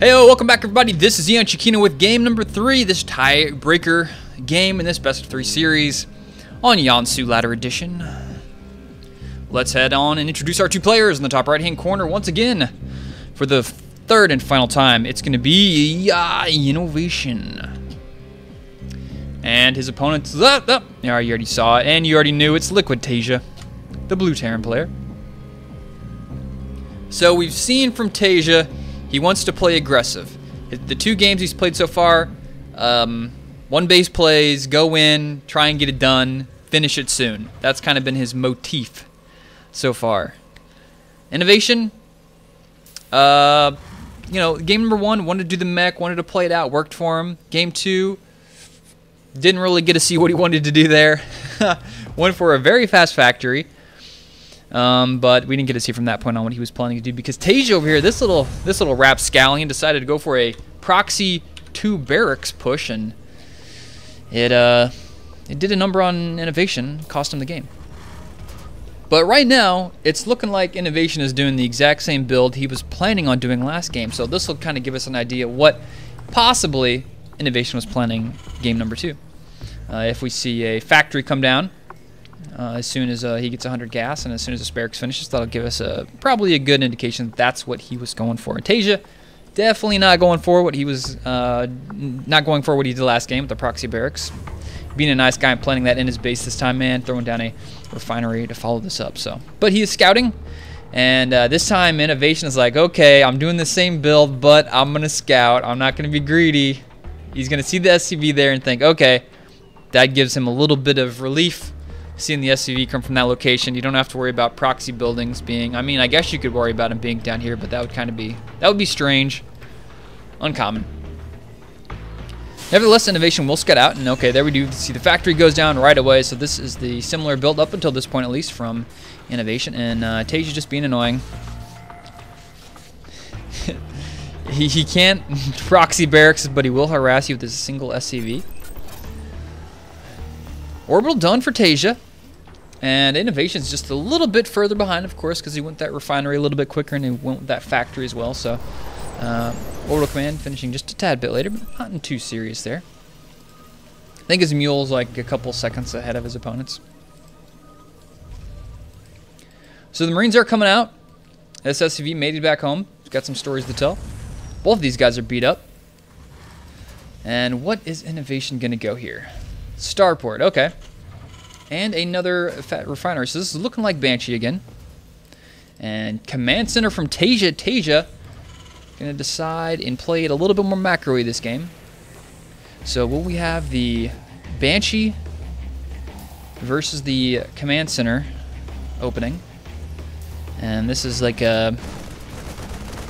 Heyo, welcome back everybody. This is Ian EonShiKeno with game number 3, this tiebreaker game in this best of 3 series on Yansu Ladder Edition. Let's head on and introduce our two players in the top right hand corner once again. For the third and final time, it's going to be Innovation. And his opponent's yeah, you already saw it, and you already knew it's Liquid Taeja, the blue Terran player. So we've seen from Taeja, he wants to play aggressive. The two games he's played so far, one base plays, go in, try and get it done, finish it soon. That's kind of been his motif so far. Innovation, game number 1, wanted to do the mech, wanted to play it out, worked for him. Game 2, didn't really get to see what he wanted to do there. Went for a very fast factory. But we didn't get to see from that point on what he was planning to do, because Taeja over here, this little rapscallion, decided to go for a proxy 2 barracks push, and it did a number on Innovation, cost him the game. But right now, it's looking like Innovation is doing the exact same build he was planning on doing last game, so this will kind of give us an idea what possibly Innovation was planning game number 2. If we see a factory come down, as soon as he gets 100 gas, and as soon as the barracks finishes, that'll give us probably a good indication that that's what he was going for. And Taeja definitely not going for what he was did last game with the proxy barracks. Being a nice guy and planting that in his base this time, man, throwing down a refinery to follow this up. So, but he is scouting, and this time Innovation is like, okay, I'm doing the same build, but I'm gonna scout. I'm not gonna be greedy. He's gonna see the SCV there and think, okay, that gives him a little bit of relief. Seeing the SCV come from that location, you don't have to worry about proxy buildings being, I mean, I guess you could worry about them being down here, but that would be strange, uncommon. Nevertheless, Innovation will scout out, and okay, there we do see the factory goes down right away, so this is the similar build up until this point, at least, from Innovation, and Taeja just being annoying. he can't proxy barracks, but he will harass you with this single SCV. Orbital done for Taeja, and Innovation's just a little bit further behind, of course, because he went that refinery a little bit quicker, and he went with that factory as well, so Orbital Command finishing just a tad bit later, but nothing too serious there. I think his mule's like a couple seconds ahead of his opponents. So the Marines are coming out. SSCV made it back home. He's got some stories to tell. Both of these guys are beat up. And what is Innovation going to go here? Starport, okay. And another fat refinery. So this is looking like Banshee again. And command center from Taeja. Taeja gonna decide and play it a little bit more macro-y this game. So will we have the Banshee versus the command center opening? And this is like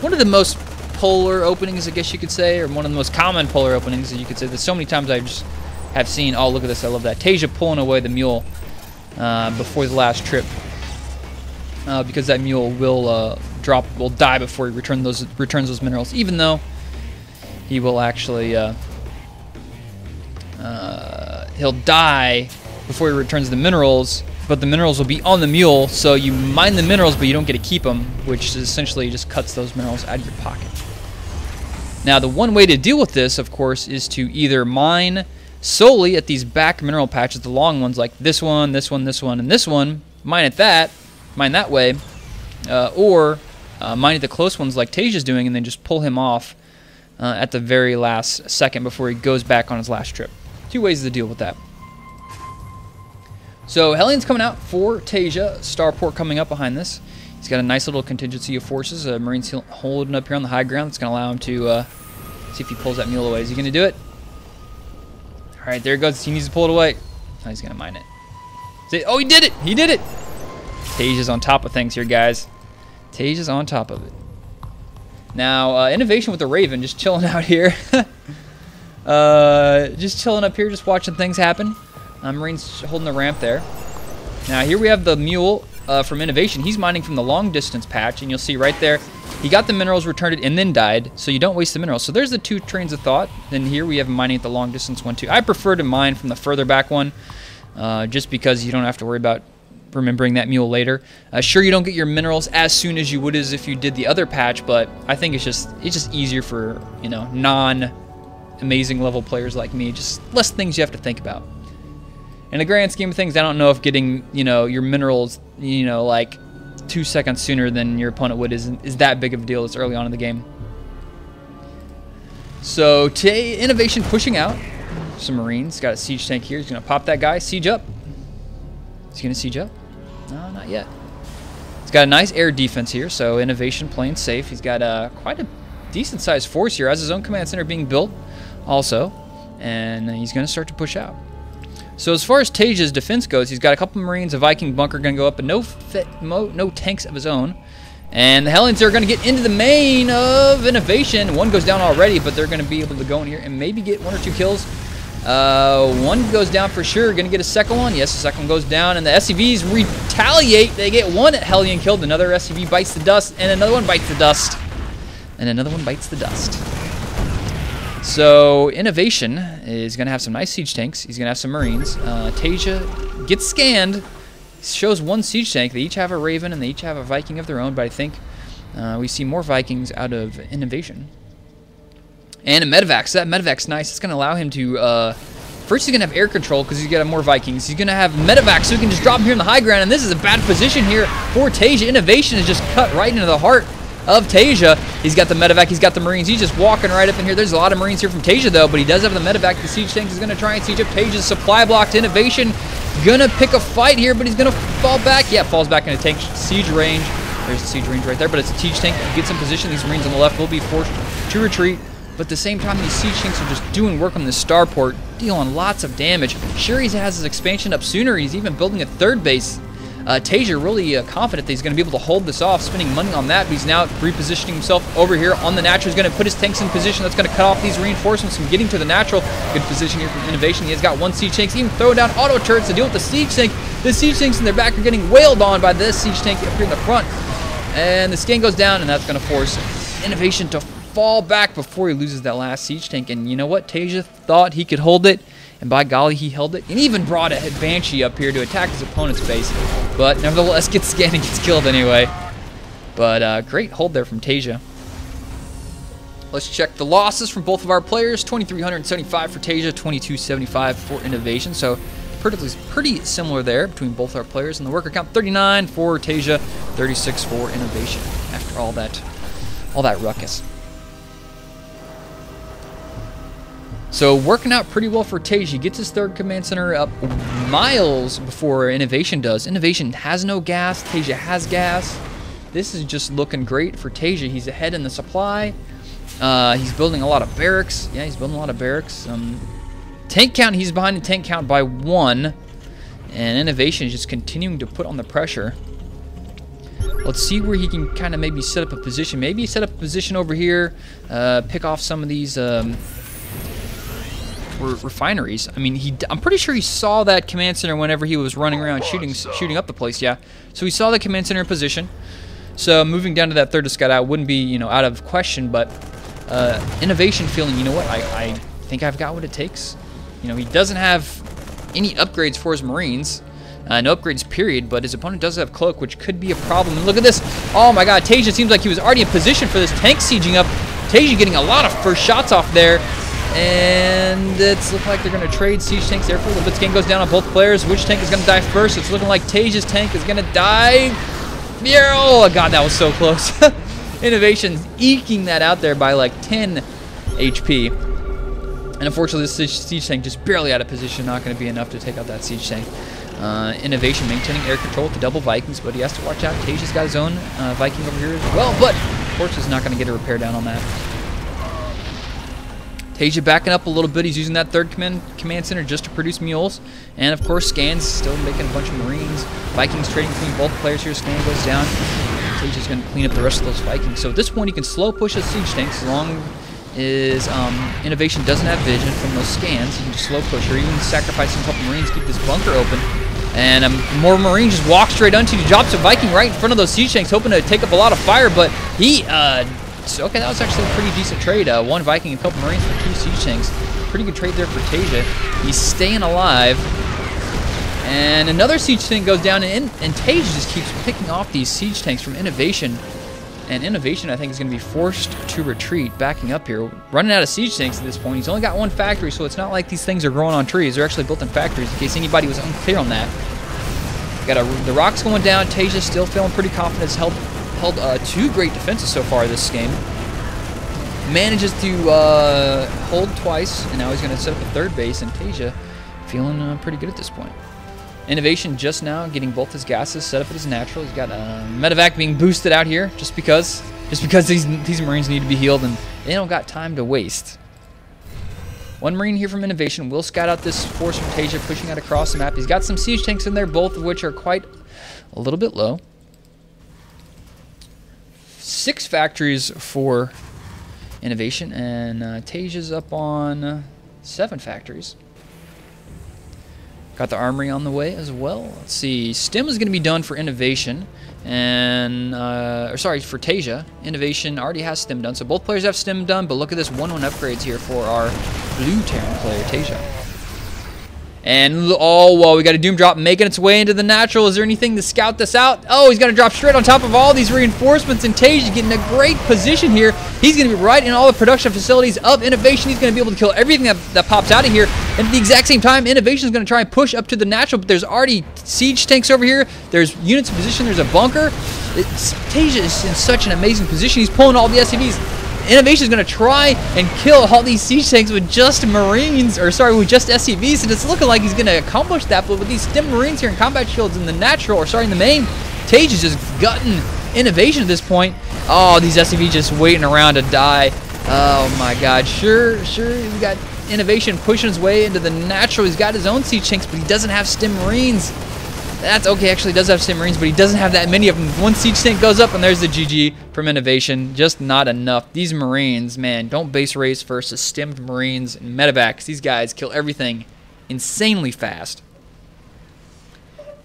one of the most polar openings, I guess you could say, or one of the most common polar openings that you could say. There's so many times I've just have seen, oh, look at this, I love that. Taeja pulling away the mule before the last trip, because that mule will die before he returns those minerals, even though he will actually, he'll die before he returns the minerals, but the minerals will be on the mule, so you mine the minerals, but you don't get to keep them, which essentially just cuts those minerals out of your pocket. Now, the one way to deal with this, of course, is to either mine solely at these back mineral patches, the long ones like this one, this one, this one, and this one, mine that way, or mine at the close ones like Taeja's doing, and then just pull him off at the very last second before he goes back on his last trip. Two ways to deal with that. So Hellion's coming out for Taeja, Starport coming up behind this. He's got a nice little contingency of forces, Marines holding up here on the high ground. It's going to allow him to see if he pulls that mule away. Is he going to do it? All right, there it goes. He needs to pull it away. Now he's going to mine it. Oh, he did it. He did it. Taeja's on top of things here, guys. Taeja's on top of it. Now, Innovation with the Raven, just chilling out here. Just chilling up here, just watching things happen. Marine's holding the ramp there. Now, here we have the mule from Innovation. He's mining from the long distance patch, and you'll see right there, he got the minerals, returned it, and then died, so you don't waste the minerals. So there's the two trains of thought. Then here we have mining at the long distance one, too. I prefer to mine from the further back one, just because you don't have to worry about remembering that mule later. Sure, you don't get your minerals as soon as you would as if you did the other patch, but I think it's just easier for, you know, non-amazing level players like me. Just less things you have to think about. In the grand scheme of things, I don't know if getting, you know, your minerals, you know, like 2 seconds sooner than your opponent would is that big of a deal. It's early on in the game. So today, Innovation pushing out some Marines. Got a siege tank here. He's going to pop that guy. Siege up. He's going to siege up? No, not yet. He's got a nice air defense here, so Innovation playing safe. He's got quite a decent-sized force here. Has his own command center being built also, and he's going to start to push out. So as far as Taeja's defense goes, he's got a couple Marines, a Viking bunker going to go up, but no tanks of his own. And the Hellions are going to get into the main of Innovation. One goes down already, but they're going to be able to go in here and maybe get one or two kills. One goes down for sure. Going to get a second one. Yes, the second one goes down, and the SCVs retaliate. They get one Hellion killed. Another SCV bites the dust, and another one bites the dust. And another one bites the dust. So Innovation is going to have some nice siege tanks. He's going to have some Marines. Taeja gets scanned. Shows one siege tank. They each have a Raven and they each have a Viking of their own, but I think we see more Vikings out of Innovation. And a medevac. So that medevac's nice. It's going to allow him to... first, he's going to have air control because he's going to have more Vikings. He's going to have medevac, so he can just drop him here in the high ground, and this is a bad position here for Taeja. Innovation is just cut right into the heart of Taeja. He's got the medevac. He's got the Marines. He's just walking right up in here. There's a lot of Marines here from Taeja, though, but he does have the medevac. The siege tank is going to try and siege up Taeja's supply block to Innovation. Gonna pick a fight here, but he's gonna fall back. Yeah, falls back into tank siege range. There's the siege range right there, but it's a siege tank. He gets in position. These Marines on the left will be forced to retreat, but at the same time, these siege tanks are just doing work on this starport, dealing lots of damage. Sure, he has his expansion up sooner. He's even building a third base. Taeja really confident that he's going to be able to hold this off, spending money on that, but he's now repositioning himself over here on the natural. He's going to put his tanks in position. That's going to cut off these reinforcements from getting to the natural. Good position here from Innovation. He has got one siege tank. He's even throwing down auto turrets to deal with the siege tank. The siege tanks in their back are getting wailed on by this siege tank up here in the front. And the scan goes down, and that's going to force Innovation to fall back before he loses that last siege tank. And you know what? Taeja thought he could hold it. And by golly, he held it, and even brought a Banshee up here to attack his opponent's base. But nevertheless, gets scanned and gets killed anyway. But great hold there from Taeja. Let's check the losses from both of our players. 2,375 for Taeja, 2,275 for Innovation. So pretty similar there between both our players. And the worker count, 39 for Taeja, 36 for Innovation. After all that ruckus. So working out pretty well for Taeja. He gets his third command center up miles before Innovation does. Innovation has no gas. Taeja has gas. This is just looking great for Taeja. He's ahead in the supply. He's building a lot of barracks. Yeah, he's building a lot of barracks. Tank count, he's behind the tank count by one. And Innovation is just continuing to put on the pressure. Let's see where he can kind of maybe set up a position. Maybe set up a position over here. Pick off some of these... refineries. I mean, I'm pretty sure he saw that command center whenever he was running around shooting up the place. Yeah, so he saw the command center in position. So moving down to that third escada wouldn't be, you know, out of question. But Innovation feeling, you know what? I think I've got what it takes. You know, he doesn't have any upgrades for his Marines. No upgrades, period, but his opponent does have Cloak, which could be a problem. And look at this. Oh my god, Taeja seems like he was already in position for this tank sieging up. Taeja getting a lot of first shots off there. And it's looking like they're going to trade siege tanks there for a little bit. Scan goes down on both players. Which tank is going to die first? It's looking like Taeja's tank is going to die. Yeah, oh, god, that was so close. Innovation's eking that out there by like 10 HP. And unfortunately, this siege tank just barely out of position. Not going to be enough to take out that siege tank. Innovation maintaining air control with the double Vikings, but he has to watch out. Taeja's got his own Viking over here as well, but of course he's not going to get a repair down on that. Taeja backing up a little bit. He's using that third command center just to produce mules. And, of course, Scan's still making a bunch of Marines. Vikings trading between both players here. Scan goes down. Taeja's going to clean up the rest of those Vikings. So at this point, he can slow push his siege tanks as long as Innovation doesn't have vision from those scans. He can just slow push or even sacrifice a couple Marines, keep this bunker open. And more Marine just walks straight onto you. Drops a Viking right in front of those siege tanks, hoping to take up a lot of fire. But he... So, okay, that was actually a pretty decent trade. One Viking, a couple Marines for two siege tanks. Pretty good trade there for Taeja. He's staying alive. And another siege tank goes down, and Taeja just keeps picking off these siege tanks from Innovation. And Innovation, I think, is going to be forced to retreat, backing up here. Running out of siege tanks at this point. He's only got one factory, so it's not like these things are growing on trees. They're actually built in factories, in case anybody was unclear on that. Got the rocks going down. Taeja still feeling pretty confident. Has held two great defenses so far this game. Manages to hold twice, and now he's going to set up a third base, and Taeja feeling pretty good at this point. Innovation just now getting both his gases set up at his natural. He's got medevac being boosted out here just because these Marines need to be healed, and they don't got time to waste. One Marine here from Innovation will scout out this force from Taeja pushing out across the map. He's got some siege tanks in there, both of which are quite a little bit low. 6 factories for Innovation, and Taeja's up on 7 factories. Got the armory on the way as well. Let's see. Stem is going to be done for Innovation, and for Taeja. Innovation already has Stem done, so both players have Stem done. But look at this 1-1 upgrades here for our blue Terran player Taeja. And oh well, we got a Doom Drop making its way into the natural. Is there anything to scout this out? Oh, he's going to drop straight on top of all these reinforcements, and Taeja getting a great position here. He's going to be right in all the production facilities of Innovation. He's going to be able to kill everything that pops out of here. And at the exact same time, Innovation is going to try and push up to the natural, but there's already siege tanks over here. There's units in position. There's a bunker. Taeja is in such an amazing position. He's pulling all the SCVs. Innovation is going to try and kill all these siege tanks with just Marines, with just SCVs. And it's looking like he's going to accomplish that, but with these stem Marines here in combat shields in the natural, in the main, Taeja is just gutting Innovation at this point. Oh, these SCVs just waiting around to die. Oh my God! Sure, we got Innovation pushing his way into the natural. He's got his own siege tanks, but he doesn't have stem Marines. That's okay. Actually, he does have stem Marines, but he doesn't have that many of them. One siege tank goes up, and there's the GG from Innovation. Just not enough. These Marines, man, don't base race versus stemmed Marines and medevacs. These guys kill everything insanely fast.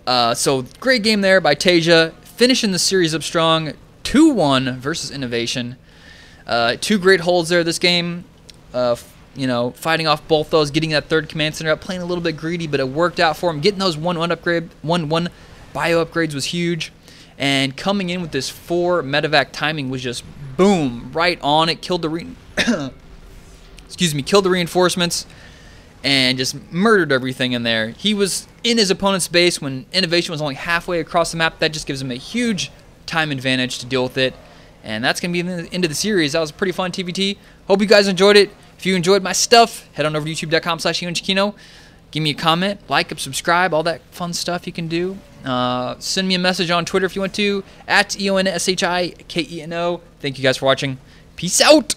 So great game there by Taeja, finishing the series up strong. 2-1 versus Innovation. 2 great holds there this game. Fighting off both those, getting that third command center up, playing a little bit greedy, but it worked out for him. Getting those 1-1 bio upgrades was huge, and coming in with this 4 medevac timing was just boom, right on it. Killed the killed the reinforcements, and just murdered everything in there. He was in his opponent's base when Innovation was only halfway across the map. That just gives him a huge time advantage to deal with it, and that's going to be the end of the series. That was a pretty fun TvT. Hope you guys enjoyed it. If you enjoyed my stuff, head on over to youtube.com/EonShiKeno. Give me a comment, like and subscribe, all that fun stuff you can do. Send me a message on Twitter if you want to, @EonShiKeno. Thank you guys for watching. Peace out.